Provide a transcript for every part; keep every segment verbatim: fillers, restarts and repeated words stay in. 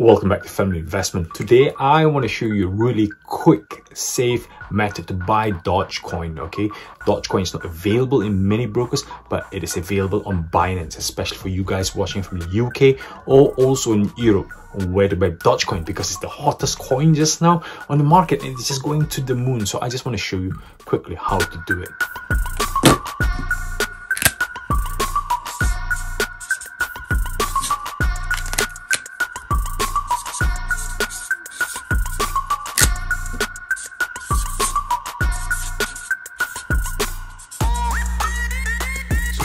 Welcome back to Family Investment. Today, I want to show you a really quick, safe method to buy Dogecoin, okay? Dogecoin is not available in many brokers, but it is available on Binance, especially for you guys watching from the U K or also in Europe, where to buy Dogecoin because it's the hottest coin just now on the market and it's just going to the moon. So I just want to show you quickly how to do it.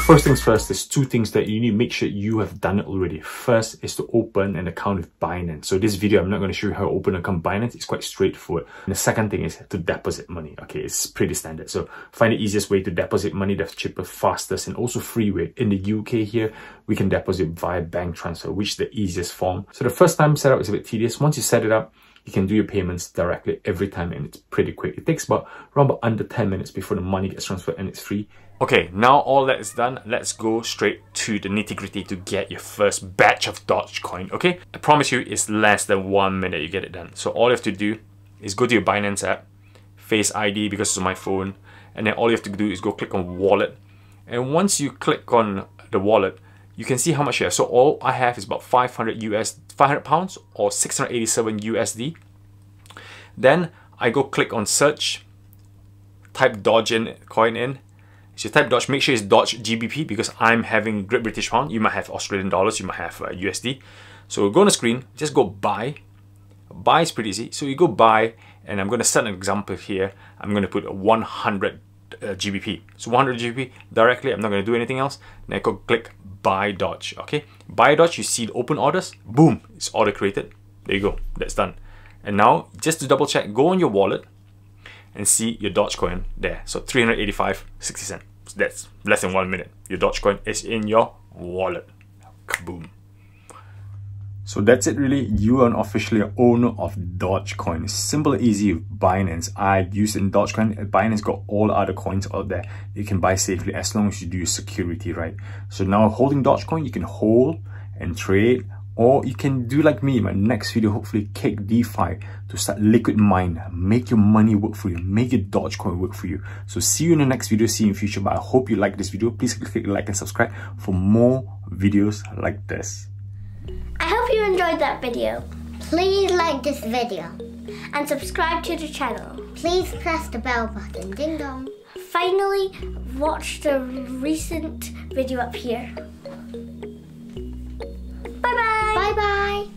First things first, there's two things that you need to make sure you have done it already. First is to open an account with Binance. So this video, I'm not going to show you how to open an account with Binance. It's quite straightforward. And the second thing is to deposit money. Okay, it's pretty standard. So find the easiest way to deposit money that's cheaper, fastest, and also free way. In the U K here, we can deposit via bank transfer, which is the easiest form. So the first time setup is a bit tedious. Once you set it up, you can do your payments directly every time and it's pretty quick. It takes about around about under ten minutes before the money gets transferred and it's free. Okay, now all that is done, let's go straight to the nitty-gritty to get your first batch of Dogecoin, okay? I promise you it's less than one minute you get it done. So all you have to do is go to your Binance app, Face I D because it's on my phone, and then all you have to do is go click on wallet. And once you click on the wallet, you can see how much you have. So all I have is about five hundred U S, five hundred pounds or six hundred eighty-seven U S D. Then I go click on search, type Dogecoin in. So you type Doge, make sure it's Doge G B P because I'm having Great British Pound. You might have Australian dollars, you might have uh, U S D. So go on the screen, just go buy. Buy is pretty easy. So you go buy, and I'm going to set an example here. I'm going to put one hundred G B P. So one hundred G B P directly, I'm not going to do anything else. Then I go click buy Doge, okay? Buy Doge, you see the open orders, boom, it's order created. There you go, that's done. And now, just to double check, go on your wallet and see your Dogecoin there. So three hundred eighty-five sixty cent. So that's less than one minute. Your Dogecoin is in your wallet. Kaboom. So that's it really, you are an officially owner of Dogecoin. Simple and easy with Binance. I use it in Dogecoin. Binance got all other coins out there you can buy safely as long as you do your security right. So now holding Dogecoin, you can hold and trade, or you can do like me in my next video, hopefully CakeDeFi, to start liquid mine, make your money work for you, make your Dogecoin work for you. So see you in the next video, see you in the future, but I hope you like this video. Please click like and subscribe for more videos like this. I hope you enjoyed that video. Please like this video and subscribe to the channel. Please press the bell button, ding dong. Finally, watch the recent video up here. Bye bye. Bye bye.